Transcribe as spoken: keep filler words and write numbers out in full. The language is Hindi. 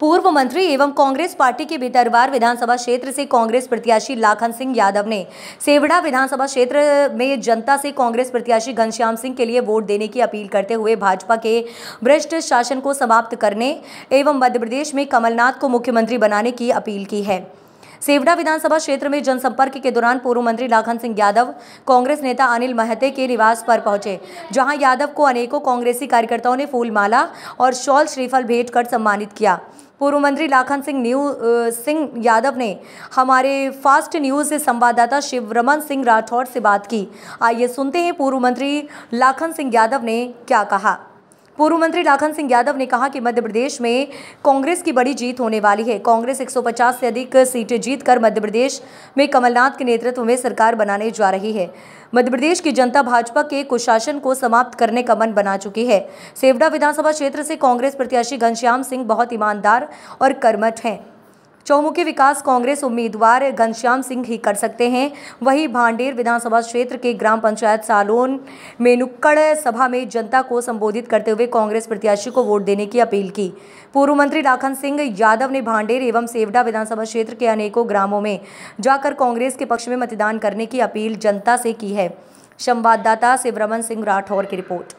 पूर्व मंत्री एवं कांग्रेस पार्टी के भीतरवार विधानसभा क्षेत्र से कांग्रेस प्रत्याशी लाखन सिंह यादव ने सेवड़ा विधानसभा क्षेत्र में जनता से कांग्रेस प्रत्याशी घनश्याम सिंह के लिए वोट देने की अपील करते हुए भाजपा के भ्रष्ट शासन को समाप्त करने एवं मध्य प्रदेश में कमलनाथ को मुख्यमंत्री बनाने की अपील की है। सेवड़ा विधानसभा क्षेत्र में जनसंपर्क के दौरान पूर्व मंत्री लाखन सिंह यादव कांग्रेस नेता अनिल महते के निवास पर पहुंचे, जहां यादव को अनेकों कांग्रेसी कार्यकर्ताओं ने फूलमाला और शॉल श्रीफल भेंट कर सम्मानित किया। पूर्व मंत्री लाखन सिंह न्यू सिंह यादव ने हमारे फास्ट न्यूज से संवाददाता शिवरमन सिंह राठौर से बात की। आइए सुनते हैं पूर्व मंत्री लाखन सिंह यादव ने क्या कहा। पूर्व मंत्री लाखन सिंह यादव ने कहा कि मध्य प्रदेश में कांग्रेस की बड़ी जीत होने वाली है। कांग्रेस एक सौ पचास से अधिक सीटें जीतकर मध्य प्रदेश में कमलनाथ के नेतृत्व में सरकार बनाने जा रही है। मध्य प्रदेश की जनता भाजपा के कुशासन को समाप्त करने का मन बना चुकी है। सेवड़ा विधानसभा क्षेत्र से कांग्रेस प्रत्याशी घनश्याम सिंह बहुत ईमानदार और कर्मठ हैं। चौमुखी विकास कांग्रेस उम्मीदवार घनश्याम सिंह ही कर सकते हैं। वहीं भांडेर विधानसभा क्षेत्र के ग्राम पंचायत सालोन में नुक्कड़ सभा में जनता को संबोधित करते हुए कांग्रेस प्रत्याशी को वोट देने की अपील की। पूर्व मंत्री लाखन सिंह यादव ने भांडेर एवं सेवड़ा विधानसभा क्षेत्र के अनेकों ग्रामों में जाकर कांग्रेस के पक्ष में मतदान करने की अपील जनता से की है। संवाददाता शिवरमन सिंह राठौर की रिपोर्ट।